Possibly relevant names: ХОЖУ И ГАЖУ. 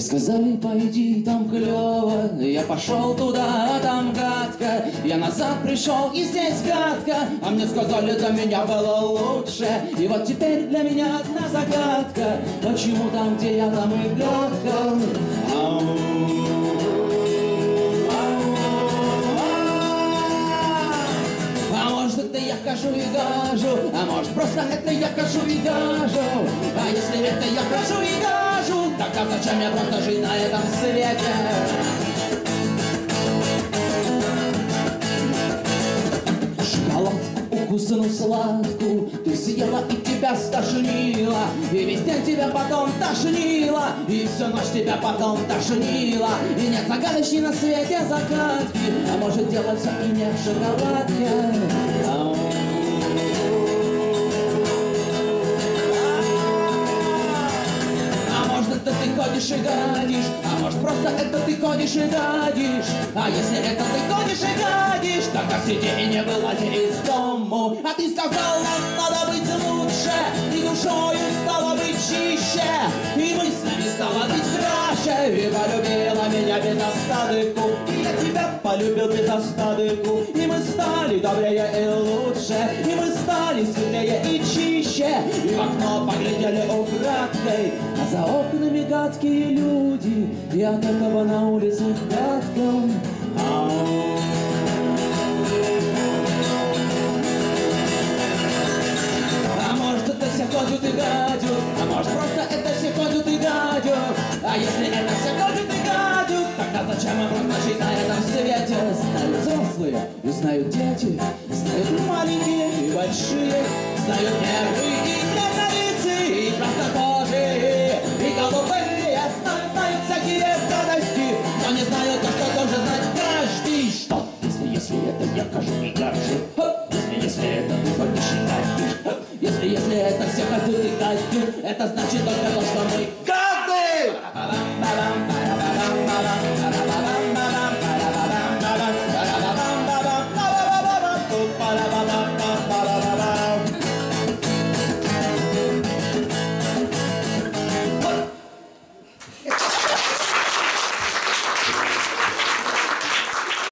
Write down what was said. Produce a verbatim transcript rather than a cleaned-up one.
Мне сказали, пойди, там клево. Я пошел туда, а там гадко. Я назад пришел, и здесь гадко. А мне сказали, для меня было лучше. И вот теперь для меня одна загадка. Почему там, где я, там и гадко? Ау. Это я хожу и гажу, а может просто это я хожу и гажу. А если это я хожу и гажу, тогда зачем мне просто жить на этом свете? Шоколад укусану сладку ты съела и тебя стошнило, и весь день тебя потом тошнило, и всю ночь тебя потом тошнило, и нет загадочней на свете загадки, а может дело все и не в шоколадке. Ты ходишь и гадишь, а может просто это ты ходишь и гадишь. А если это ты ходишь и гадишь, так сиди и не вылази из дому. А ты сказал, нам надо быть лучше, и душою стало быть чище, и мыслями стало быть краше, и полюбила меня без остатку, и я тебя полюбил без остатку, и мы стали добрее и лучше, и мы стали светлее и чище, и в окно поглядели украдкой, а за окнами гадкие люди, и от этого на улицу гадком. А может это все ходят и гадят, а может просто это все ходят и гадят, а если это все ходят и гадят, тогда зачем мы просто жить на этом свете? Знают взрослые и знают дети, знают маленькие и большие, знают нервы и бледновицы и краснокожие и голубые, знают, знают всякие радости, но не знают то, что должен знать каждый. Что если, если это я хожу и гажу, если, если это ты ходишь и гадишь, если, если это все ходят и гадят, это значит только то, что мы